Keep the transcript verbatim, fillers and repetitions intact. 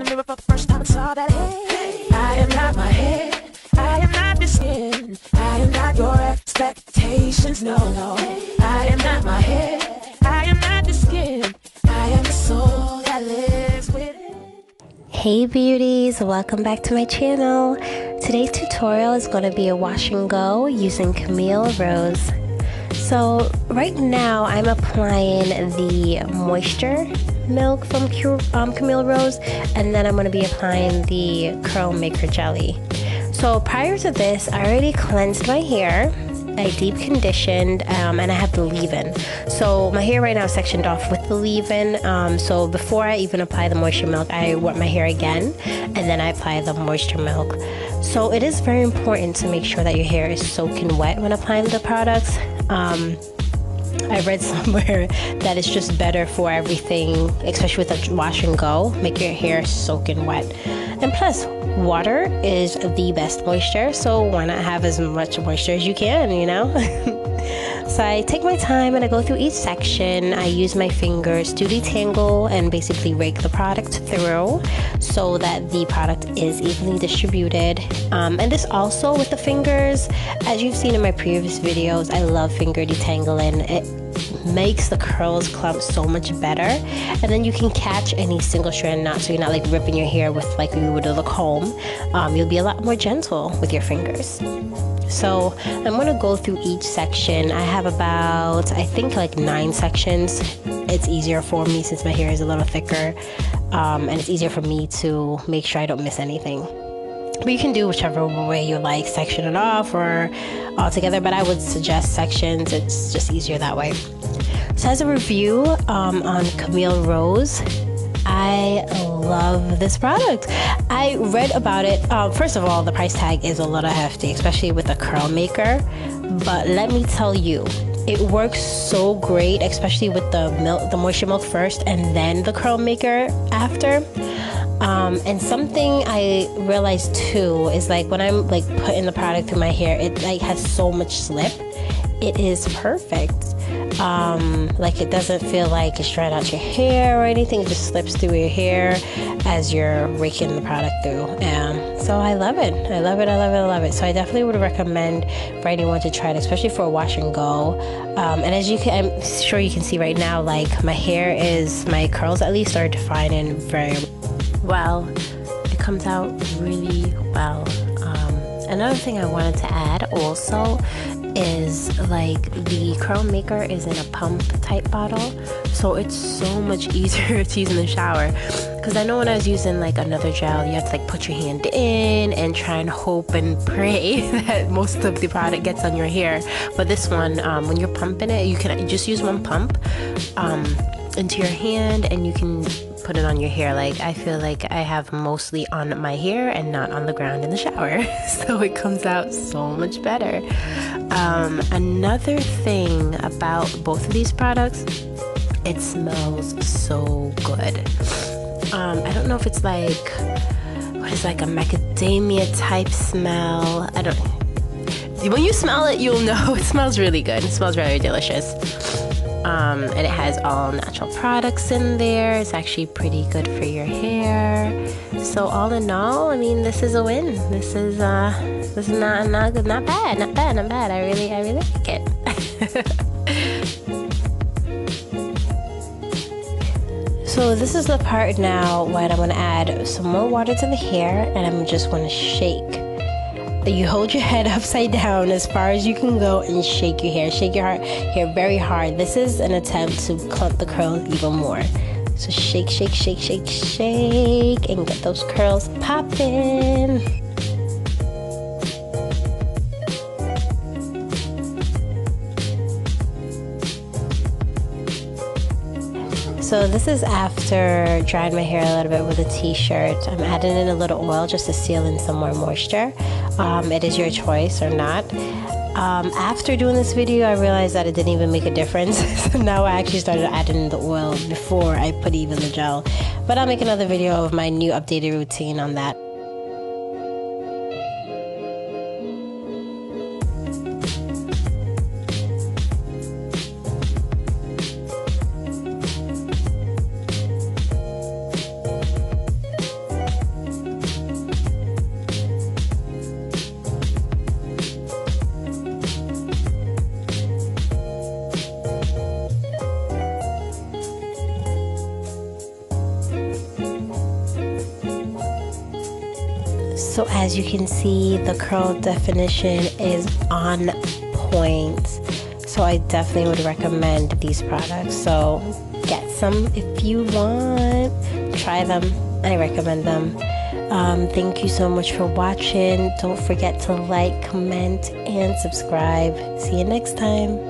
in the mirror for the first time and saw that, hey, I am not my head, I am not your skin, I am not your expectations, no, no, I am not my head, I am not your skin, I am the soul that lives within. Hey beauties, welcome back to my channel. Today's tutorial is going to be a wash and go using Camille Rose. So right now I'm applying the moisture milk from Camille Rose, and then I'm going to be applying the Curl Maker jelly. So prior to this, I already cleansed my hair. I deep conditioned um, and I have the leave-in. So my hair right now is sectioned off with the leave-in. Um, so before I even apply the moisture milk, I wet my hair again and then I apply the moisture milk. So it is very important to make sure that your hair is soaking wet when applying the products. Um, I read somewhere that it's just better for everything, especially with a wash and go, make your hair soaking wet. And plus, water is the best moisture, so why not have as much moisture as you can, you know? So I take my time and I go through each section. I use my fingers to detangle and basically rake the product through so that the product is evenly distributed. Um, and this also with the fingers, as you've seen in my previous videos, I love finger detangling. It makes the curls clump so much better, and then you can catch any single strand knot, so you're not like ripping your hair with like you would with a comb. Um, you'll be a lot more gentle with your fingers. So I'm going to go through each section. I have about, I think, like nine sections. It's easier for me since my hair is a little thicker, um, and it's easier for me to make sure I don't miss anything. But you can do whichever way you like, section it off or all together, but I would suggest sections. It's just easier that way. So as a review um, on Camille Rose, I love this product. I read about it. Um, first of all, the price tag is a little hefty, especially with a curl maker. But let me tell you, it works so great, especially with the milk, the moisture milk first and then the curl maker after. Um, and something I realized too is like when I'm like putting the product through my hair, it like has so much slip. It is perfect. Um, like it doesn't feel like it's dried out your hair or anything. It just slips through your hair as you're raking the product through. Um, so I love it. I love it. I love it. I love it. So I definitely would recommend for anyone to try it, especially for a wash and go. Um, and as you can, I'm sure you can see right now, like my hair is, my curls at least are defining very well. It comes out really well. Um, another thing I wanted to add also is like the curl maker is in a pump type bottle, so it's so much easier to use in the shower, because I know when I was using like another gel, you have to like put your hand in and try and hope and pray that most of the product gets on your hair. But this one, um, when you're pumping it, you can just use one pump um, into your hand and you can put it on your hair. Like I feel like I have mostly on my hair and not on the ground in the shower, so it comes out so much better. Um, another thing about both of these products, it smells so good. Um, I don't know if it's like what is like a macadamia type smell. I don't. When you smell it, you'll know it smells really good. It smells very delicious. Um, and it has all natural products in there. It's actually pretty good for your hair. So all in all, I mean, this is a win. This is uh, this is not not good, not bad, not bad, not bad. I really, I really like it. So this is the part now where I'm gonna add some more water to the hair, and I'm just gonna shake. You hold your head upside down as far as you can go and shake your hair. Shake your hair very hard. This is an attempt to clump the curls even more. So shake, shake, shake, shake, shake, and get those curls popping. So this is after drying my hair a little bit with a t-shirt. I'm adding in a little oil just to seal in some more moisture. Um, it is your choice or not. Um, after doing this video, I realized that it didn't even make a difference. So now I actually started adding in the oil before I put even the gel. But I'll make another video of my new updated routine on that. So as you can see, the curl definition is on point. So I definitely would recommend these products. So get some if you want. Try them. I recommend them. Um, thank you so much for watching. Don't forget to like, comment, and subscribe. See you next time.